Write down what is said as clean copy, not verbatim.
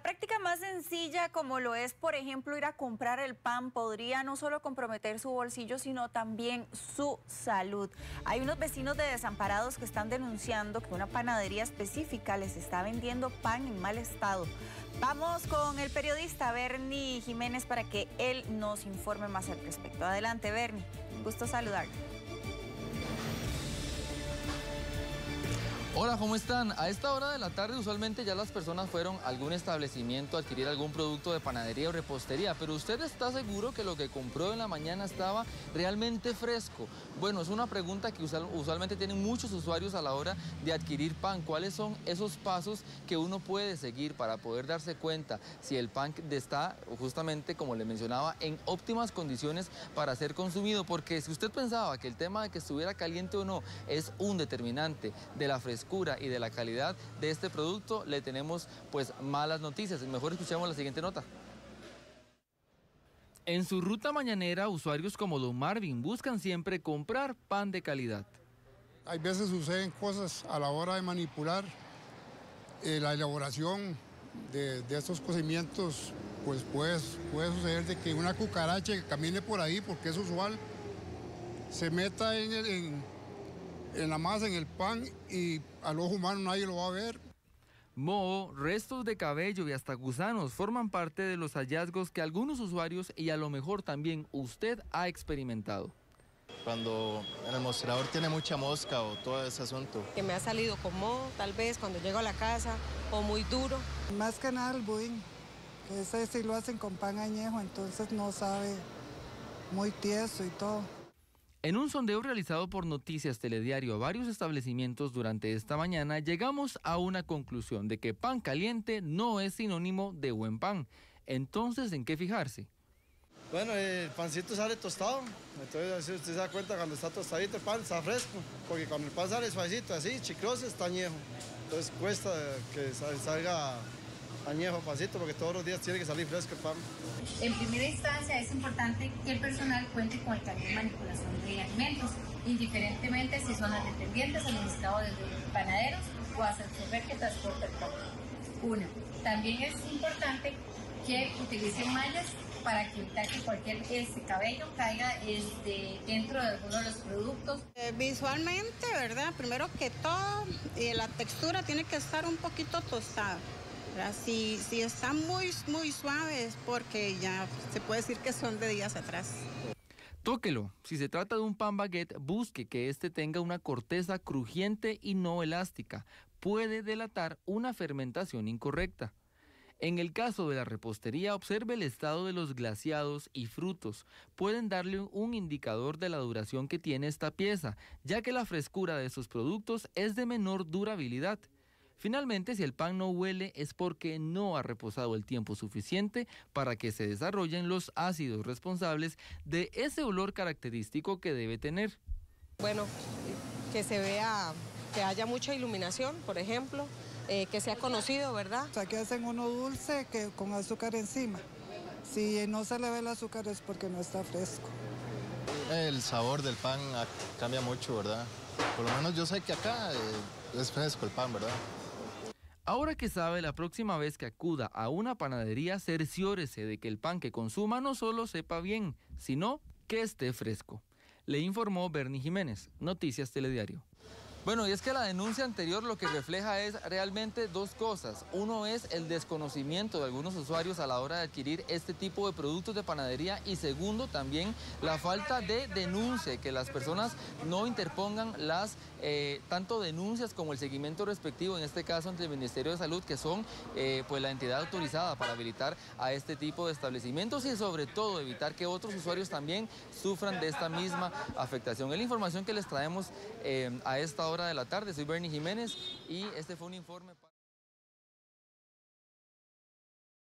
práctica más sencilla, como lo es, por ejemplo, ir a comprar el pan, podría no solo comprometer su bolsillo, sino también su salud. Hay unos vecinos de Desamparados que están denunciando que una panadería específica les está vendiendo pan en mal estado. Vamos con el periodista Bernie Jiménez para que él nos informe más al respecto. Adelante, Bernie. Un gusto saludarte. Hola, ¿cómo están? A esta hora de la tarde usualmente ya las personas fueron a algún establecimiento a adquirir algún producto de panadería o repostería, pero ¿usted está seguro que lo que compró en la mañana estaba realmente fresco? Bueno, es una pregunta que usualmente tienen muchos usuarios a la hora de adquirir pan. ¿Cuáles son esos pasos que uno puede seguir para poder darse cuenta si el pan está justamente, como le mencionaba, en óptimas condiciones para ser consumido? Porque si usted pensaba que el tema de que estuviera caliente o no es un determinante de la frescura y de la calidad de este producto, le tenemos pues malas noticias. Mejor escuchemos la siguiente nota. En su ruta mañanera, usuarios como don Marvin buscan siempre comprar pan de calidad. Hay veces suceden cosas a la hora de manipular la elaboración de estos cocimientos, pues puede suceder de que una cucaracha que camine por ahí, porque es usual, se meta en la masa, en el pan, y al ojo humano nadie lo va a ver. Moho, restos de cabello y hasta gusanos forman parte de los hallazgos que algunos usuarios y a lo mejor también usted ha experimentado. Cuando en el mostrador tiene mucha mosca o todo ese asunto. Que me ha salido con moho, tal vez cuando llego a la casa, o muy duro. Más que nada el budín, que ese sí lo hacen con pan añejo, entonces no sabe, muy tieso y todo. En un sondeo realizado por Noticias Telediario a varios establecimientos durante esta mañana, llegamos a una conclusión de que pan caliente no es sinónimo de buen pan. Entonces, ¿en qué fijarse? Bueno, el pancito sale tostado, entonces si usted se da cuenta cuando está tostadito el pan, está fresco, porque cuando el pan sale suavecito, así, chicloso, está añejo. Entonces cuesta que salga añejo pancito, porque todos los días tiene que salir fresco el pan. En primera instancia es importante que el personal cuente con el taller de manipulación de alimentos, indiferentemente si son las dependientes administrados desde los panaderos o hasta el chofer que transporta el pan. Una, también es importante que utilicen mallas para evitar que cualquier cabello caiga dentro de alguno de los productos. Visualmente, ¿verdad? Primero que todo, la textura tiene que estar un poquito tostada. Si están muy suaves, porque ya se puede decir que son de días atrás. Tóquelo. Si se trata de un pan baguette, busque que este tenga una corteza crujiente y no elástica. Puede delatar una fermentación incorrecta. En el caso de la repostería, observe el estado de los glaseados y frutos. Pueden darle un indicador de la duración que tiene esta pieza, ya que la frescura de sus productos es de menor durabilidad. Finalmente, si el pan no huele es porque no ha reposado el tiempo suficiente para que se desarrollen los ácidos responsables de ese olor característico que debe tener. Bueno, que se vea, que haya mucha iluminación, por ejemplo, que sea conocido, ¿verdad? Aquí hacen uno dulce que con azúcar encima. Si no se le ve el azúcar es porque no está fresco. El sabor del pan cambia mucho, ¿verdad? Por lo menos yo sé que acá es fresco el pan, ¿verdad? Ahora que sabe, la próxima vez que acuda a una panadería, cerciórese de que el pan que consuma no solo sepa bien, sino que esté fresco. Le informó Bernie Jiménez, Noticias Telediario. Bueno, y es que la denuncia anterior lo que refleja es realmente dos cosas. Uno es el desconocimiento de algunos usuarios a la hora de adquirir este tipo de productos de panadería, y segundo, también la falta de denuncia, que las personas no interpongan las tanto denuncias como el seguimiento respectivo, en este caso ante el Ministerio de Salud, que son pues la entidad autorizada para habilitar a este tipo de establecimientos, y sobre todo evitar que otros usuarios también sufran de esta misma afectación. Es la información que les traemos a esta hora de la tarde. Soy Bernie Jiménez y este fue un informe...